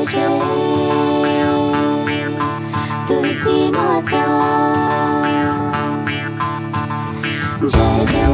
जय तुलसी माता जय जय।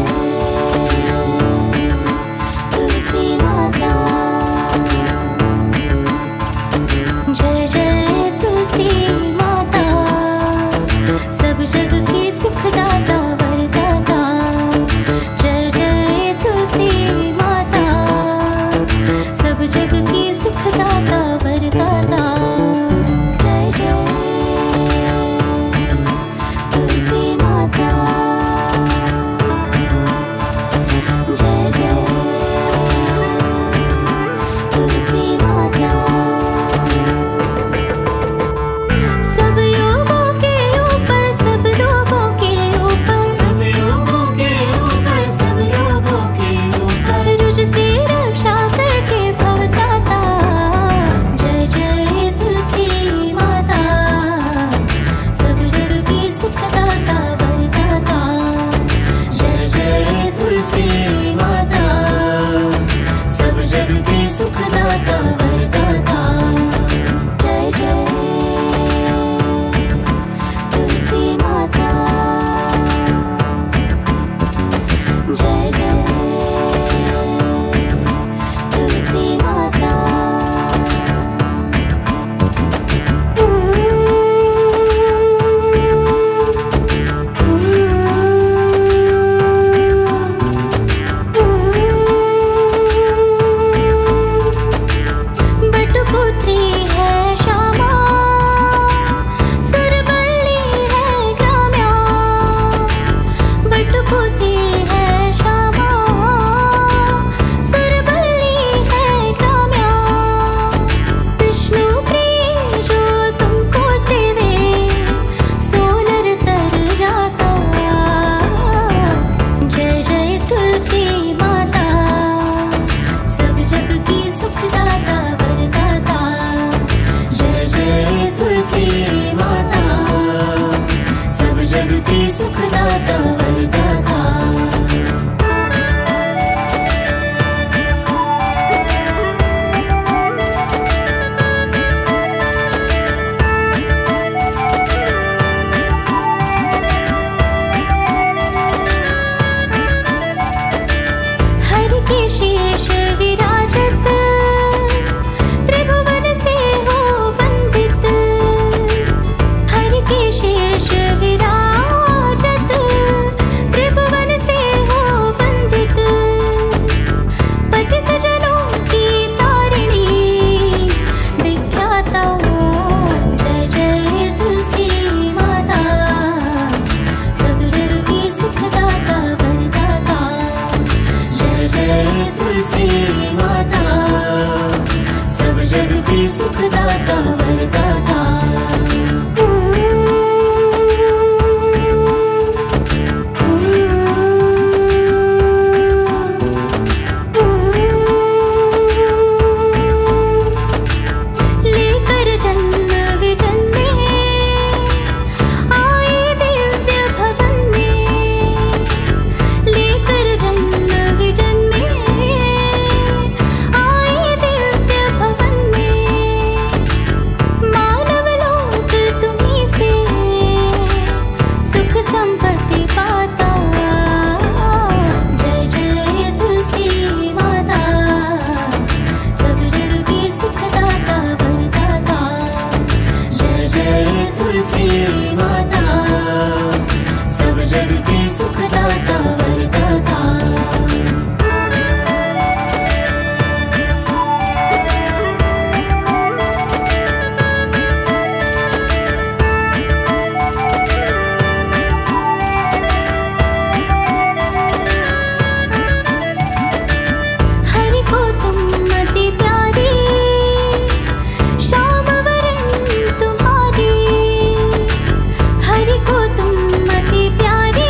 को तुम अति प्यारी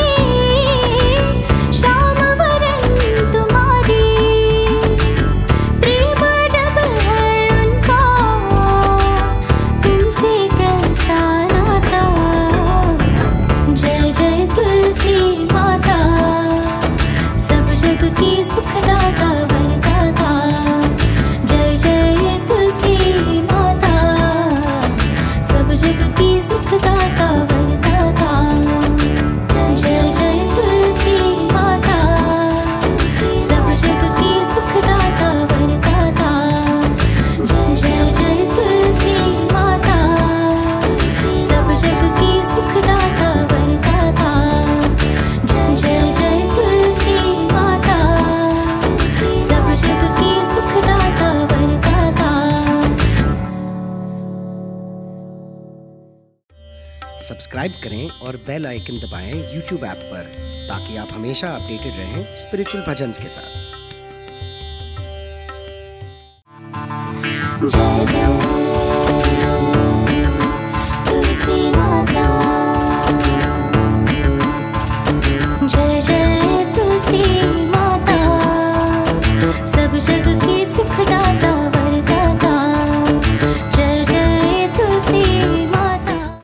सब्सक्राइब करें और बेल आइकन दबाएं YouTube ऐप पर, ताकि आप हमेशा अपडेटेड रहें स्पिरिचुअल भजन के साथ।